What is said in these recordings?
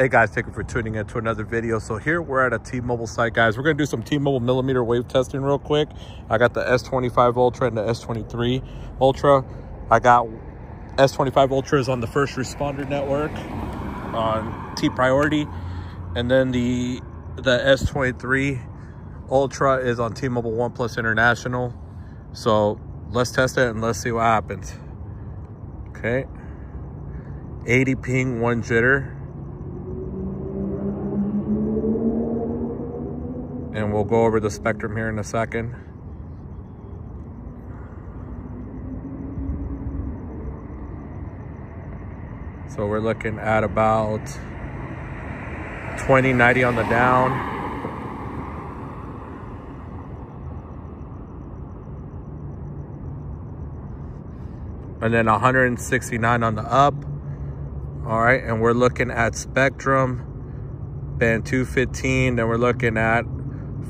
Hey guys, thank you for tuning in to another video. So here we're at a T-Mobile site, guys. We're gonna do some T-Mobile millimeter wave testing real quick. I got the S25 Ultra and the S23 Ultra. I got S25 Ultra is on the first responder network on T-Priority, and then the S23 Ultra is on T-Mobile OnePlus International. So let's test it and let's see what happens. Okay, 80 ping, 1 jitter. And we'll go over the spectrum here in a second. So we're looking at about 2090 on the down. And then 169 on the up. All right, and we're looking at spectrum, band 215, then we're looking at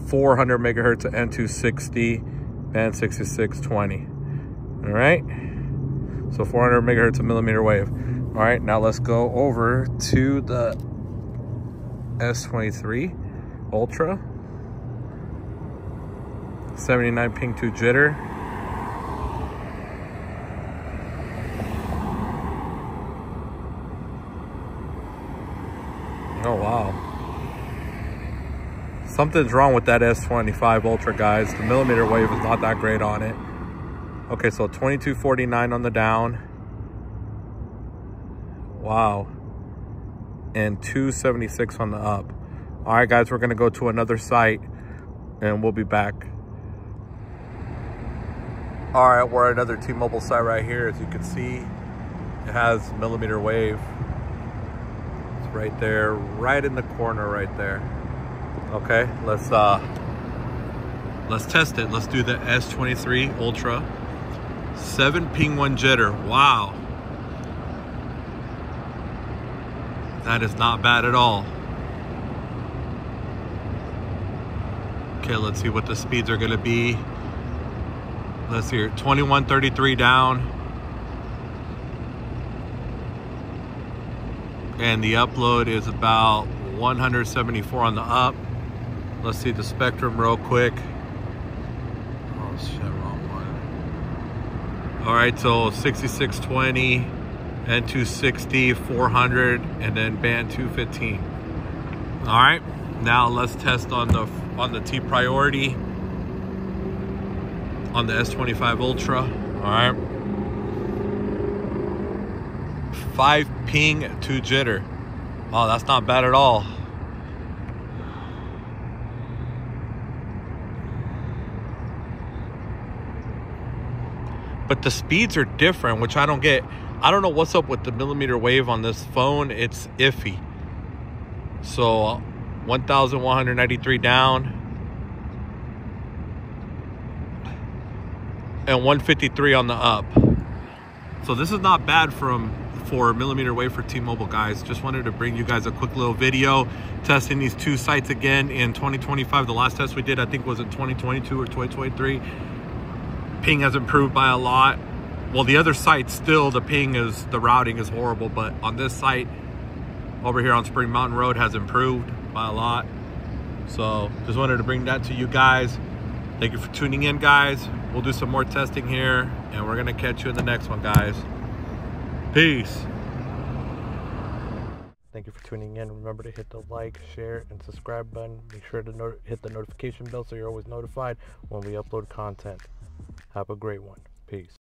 400 megahertz of N260, band 6620. All right, so 400 megahertz of millimeter wave. All right, now let's go over to the S23 Ultra. 79 ping 2 jitter. Oh, wow. Something's wrong with that S25 Ultra, guys. The millimeter wave is not that great on it. Okay, so 2249 on the down. Wow. And 276 on the up. All right, guys, we're going to go to another site, and we'll be back. All right, we're at another T-Mobile site right here. As you can see, it has millimeter wave. It's right there, right in the corner right there. Okay, let's test it. Let's do the S23 Ultra. 7 ping 1 jitter. Wow. That is not bad at all. Okay, let's see what the speeds are gonna be. Let's hear 2133 down. And the upload is about 174 on the up. Let's see the spectrum real quick. Oh shit, wrong one. All right, so 6620, N260, 400, and then band 215. All right, now let's test on the T-Priority on the S25 Ultra. All right, 5 ping, 2 jitter. Oh, that's not bad at all. But the speeds are different, which I don't get. I don't know what's up with the millimeter wave on this phone. It's iffy. So 1,193 down. And 153 on the up. So this is not bad for millimeter wave for T-Mobile, guys. Just wanted to bring you guys a quick little video testing these two sites again in 2025. The last test we did, I think, was in 2022 or 2023. Ping has improved by a lot. Well, the other site still, the routing is horrible, but on this site over here on Spring Mountain Road has improved by a lot. So just wanted to bring that to you guys. Thank you for tuning in, guys. We'll do some more testing here, and we're gonna catch you in the next one, guys. Peace. Thank you for tuning in. Remember to hit the like, share, and subscribe button. Make sure to hit the notification bell so you're always notified when we upload content. Have a great one. Peace.